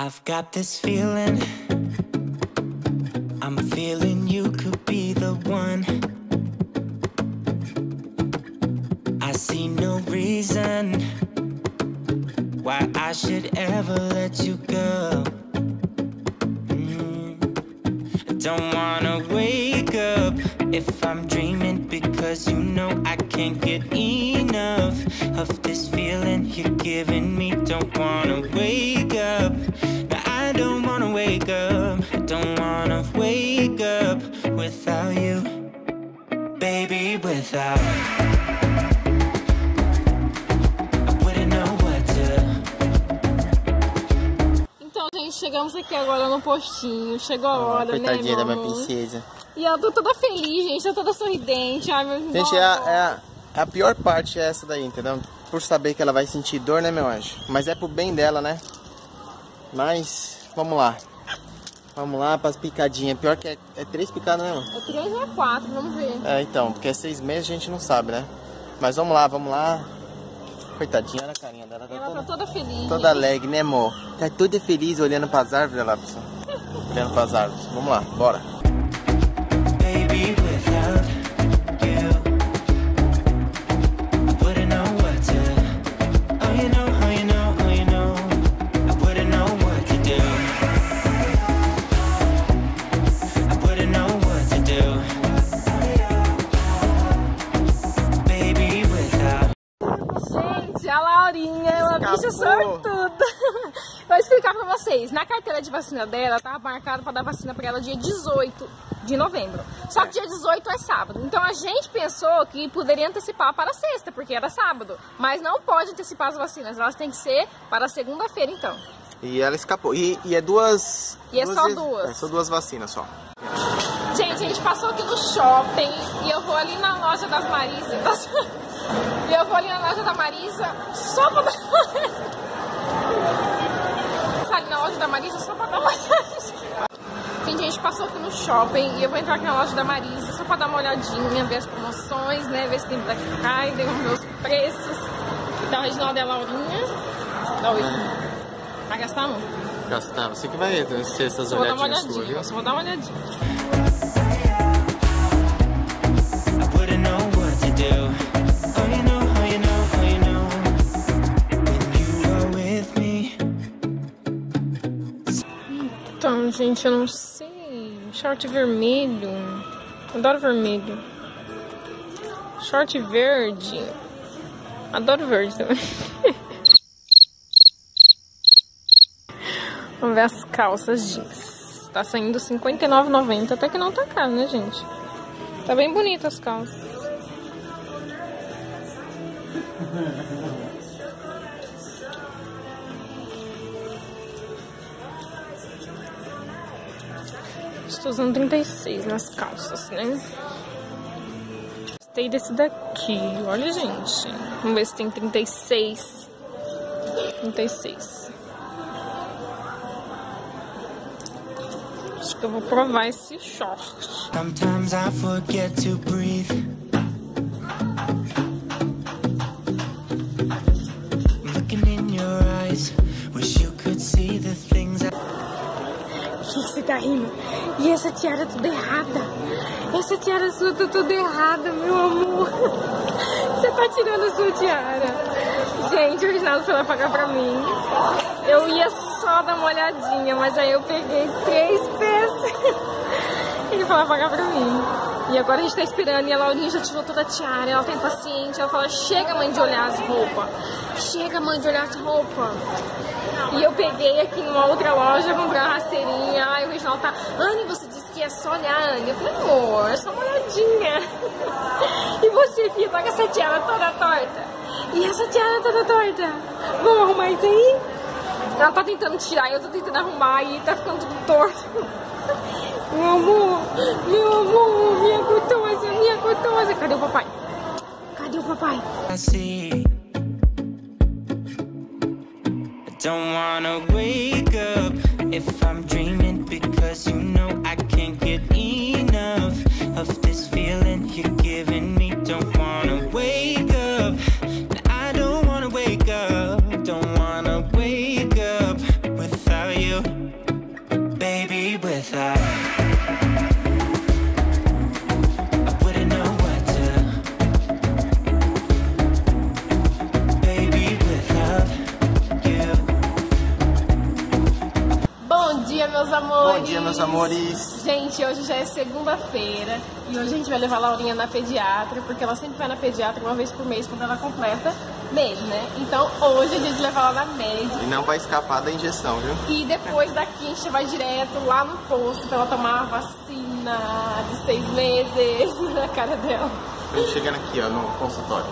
I've got this feeling, I'm feeling you could be the one. I see no reason why I should ever let you go. Don't wanna wake up if I'm dreaming, because you know I can't get enough of this feeling you're giving me. Don't wanna wake up, no, I don't wanna wake up. I don't wanna wake up without you, baby, without you. Chegamos aqui agora no postinho, chegou a hora, coitadinha, né, da minha princesa. E eu tô toda feliz, gente, tô toda sorridente. Ai, meu gente, a pior parte é essa daí, entendeu? Por saber que ela vai sentir dor, né, meu anjo? Mas é pro bem dela, né? Mas, vamos lá. Vamos lá pras picadinhas. Pior que é 3 picadas, né, mano? É 3 ou é 4, vamos ver. É, então, porque é 6 meses, a gente não sabe, né? Mas vamos lá, vamos lá. Coitadinha, olha a carinha dela. Ela tá toda feliz. Toda alegre, né, amor? Tá toda feliz olhando pras árvores, olha lá, pessoal. Olhando pras árvores. Vamos lá, bora. Sortuda. Vou explicar pra vocês. Na carteira de vacina dela, tava marcado pra dar vacina pra ela dia 18 de novembro. Só que dia 18 é sábado. Então a gente pensou que poderia antecipar para sexta, porque era sábado. Mas não pode antecipar as vacinas. Elas têm que ser para segunda-feira, então. E ela escapou. E é duas... E é duas, só duas. É só duas vacinas, só. Gente, a gente passou aqui no shopping e eu vou ali na loja das Marisas. E eu vou ali na loja da Marisa só pra dar... ali na loja da Marisa só pra dar uma olhadinha. Gente, a gente passou aqui no shopping e eu vou entrar aqui na loja da Marisa só pra dar uma olhadinha, ver as promoções, né? Ver se tem Black Friday, ver os preços. Então, Reginaldo e a Laurinha. Oi. Vai gastar, amor? Gastar. Você que vai ser essas olhadinhas suas, viu? Só vou dar uma olhadinha. Então, gente, eu não sei. Short vermelho. Adoro vermelho. Short verde. Adoro verde também. Vamos ver as calças jeans. Tá saindo R$59,90. Até que não tá caro, né, gente? Tá bem bonita as calças. Estou usando 36 nas calças, né? Gostei desse daqui. Olha, gente. Vamos ver se tem 36. 36. Acho que eu vou provar esse short. Sometimes I forget to breathe. Looking in your eyes, wish you could see the things I... Que você tá rindo? E essa tiara toda errada. Essa tiara sua tá toda errada, meu amor. Você tá tirando a sua tiara. Gente, o Reginaldo foi lá pagar pra mim. Eu ia só dar uma olhadinha, mas aí eu peguei 3 peças. Ele foi lá pagar pra mim. E agora a gente tá esperando. E a Laurinha já tirou toda a tiara. Ela tá impaciente. Ela fala, chega, mãe, de olhar as roupas. Chega, mãe, de olhar as roupas. E eu peguei aqui numa outra loja, comprar uma rasteirinha. Aí o Reginaldo tá... Anne, você disse que é só olhar, Anne. Eu falei, amor, é só uma olhadinha. E você, filha, tá com essa tiara toda torta. E essa tiara toda torta. Vamos arrumar isso aí? Ela tá tentando tirar, eu tô tentando arrumar. E tá ficando tudo torto. Meu amor, minha gostosa, minha gostosa. Cadê o papai? Cadê o papai? Assim... Don't wanna wake up if I'm dreaming, because you know I can't get enough of this feeling you're giving me. Don't wanna wake up, I don't wanna wake up, don't wanna wake up without you, dia, meus amores! Bom dia, meus amores! Gente, hoje já é segunda-feira e hoje a gente vai levar a Laurinha na pediatra, porque ela sempre vai na pediatra uma vez por mês, quando ela completa mês, né? Então hoje a gente leva ela na médica. E não vai escapar da injeção, viu? E depois daqui a gente vai direto lá no posto pra ela tomar a vacina de 6 meses na cara dela. Estamos chegando aqui, ó, no consultório.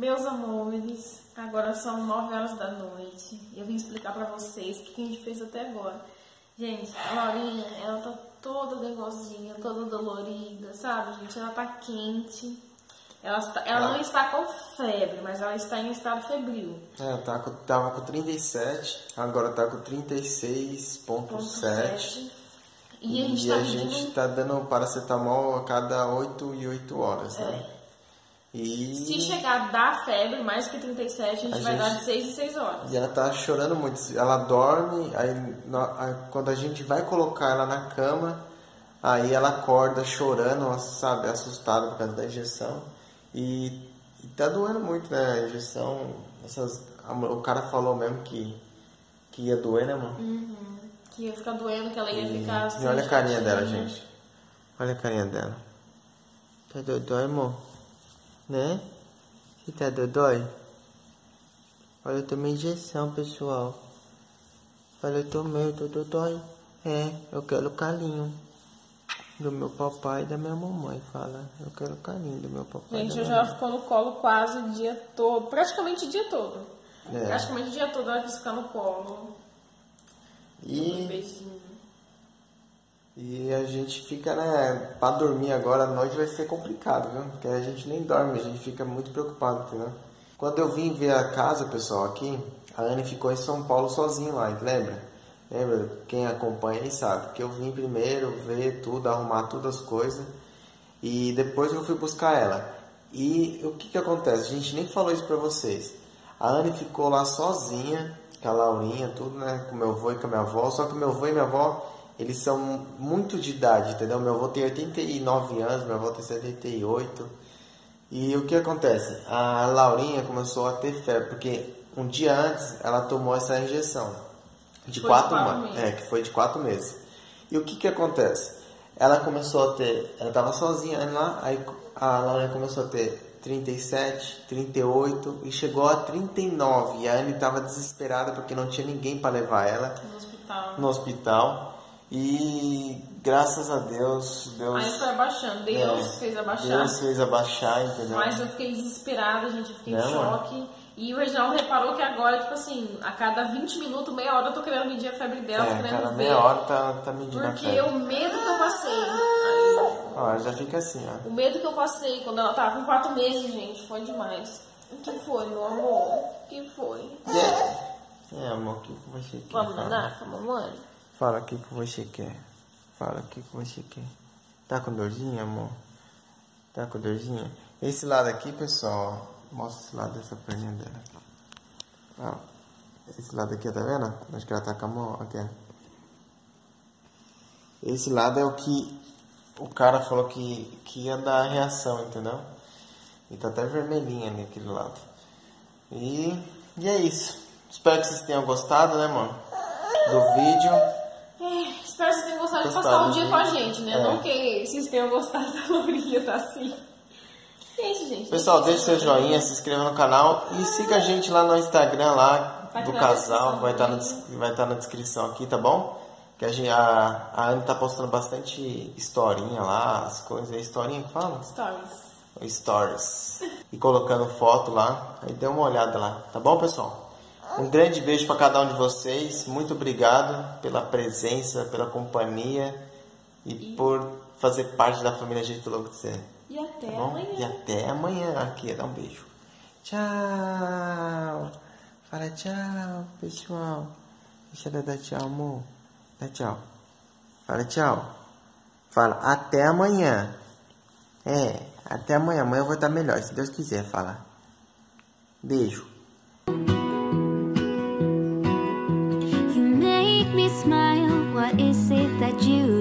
Meus amores, agora são 9 horas da noite e eu vim explicar pra vocês o que a gente fez até agora. Gente, a Laurinha, ela tá toda dengosinha, toda dolorida, sabe, gente? Ela tá quente, ela não está com febre, mas ela está em estado febril. Ela tava com 37, agora tá com 36,7. E a gente tá dando paracetamol a cada 8 e 8 horas, né? E se chegar a dar febre, mais que 37, a gente vai dar de 6 em 6 horas. E ela tá chorando muito. Ela dorme, aí quando a gente vai colocar ela na cama, aí ela acorda chorando, sabe, assustada por causa da injeção. E tá doendo muito, né, a injeção. O cara falou mesmo que ia doer, né, mano? Uhum. Que ia ficar doendo, que ela ia ficar assim. E olha a carinha dela, gente. Olha a carinha dela. Tá dodói, amor? Né? Você tá dodói? Olha, eu tomei injeção, pessoal. Olha, eu tô dodói. É, eu quero carinho do meu papai e da minha mamãe. Fala, eu quero carinho do meu papai. Gente, eu já ficou no colo quase o dia todo. Praticamente o dia todo. É. Praticamente o dia todo ela quis ficar no colo. E a gente fica, né, pra dormir agora à noite vai ser complicado, viu? Porque a gente nem dorme, a gente fica muito preocupado, entendeu? Quando eu vim ver a casa, pessoal, aqui, a Anne ficou em São Paulo sozinha lá, lembra? Lembra? Quem acompanha aí sabe que eu vim primeiro ver tudo, arrumar todas as coisas e depois eu fui buscar ela. E o que que acontece? A gente nem falou isso pra vocês. A Anne ficou lá sozinha, com a Laurinha, tudo, né? Com meu avô e com a minha avó. Só que meu avô e minha avó, eles são muito de idade, entendeu? Meu avô tem 89 anos, minha avó tem 78. E o que acontece? A Laurinha começou a ter febre, porque Um dia antes, ela tomou essa injeção de 4 meses. É, que foi de 4 meses. E o que que acontece? Ela começou a ter... Ela estava sozinha lá, aí a Laurinha começou a ter 37, 38 e chegou a 39. E a Anne estava desesperada porque não tinha ninguém para levar ela no hospital. E graças a Deus... Aí foi abaixando, Deus fez abaixar. Deus fez abaixar, entendeu? Mas eu fiquei desesperada, gente, eu fiquei em choque. Mãe? E o Reginaldo reparou que agora, tipo assim, a cada 20 minutos, meia hora eu tô querendo medir a febre dela, tô querendo ver. Meia hora tá medindo a febre. Porque o medo que eu passei... Ó, já fica assim, ó. O medo que eu passei quando ela tava com 4 meses, gente, foi demais. O que foi, meu amor? O que foi? Amor, o que você quer? Vamos nadar com a mamãe? Fala o que você quer. Fala o que você quer. Tá com dorzinha, amor? Tá com dorzinha? Esse lado aqui, pessoal, mostra esse lado dessa perninha dela. Ó, esse lado aqui, tá vendo? Acho que ela tá com a mão aqui. Esse lado é o que o cara falou que ia dar a reação, entendeu? E tá até vermelhinha ali, aquele lado. E é isso. Espero que vocês tenham gostado, né, mano? Do vídeo. Espero que vocês tenham gostado de passar o dia com a gente, né? Não que vocês tenham gostado da Laurinha, tá assim. É isso, gente. Pessoal, deixe seu joinha, se inscreva no canal e siga a gente lá no Instagram lá do casal, vai estar na descrição aqui, tá bom? Que a Anne tá postando bastante historinha lá, as coisas, é historinha que fala? Stories. E colocando foto lá, aí dê uma olhada lá, tá bom, pessoal? Um grande beijo para cada um de vocês, muito obrigado pela presença, pela companhia e por fazer parte da família Jeito Loko de Ser. E até amanhã. E até amanhã. Aqui, dá um beijo. Tchau. Fala tchau, pessoal. Deixa ela dar tchau, amor. Dá tchau. Fala tchau. Fala até amanhã. É, até amanhã. Amanhã eu vou estar melhor, se Deus quiser. Fala. Beijo. You make me smile. What is it that you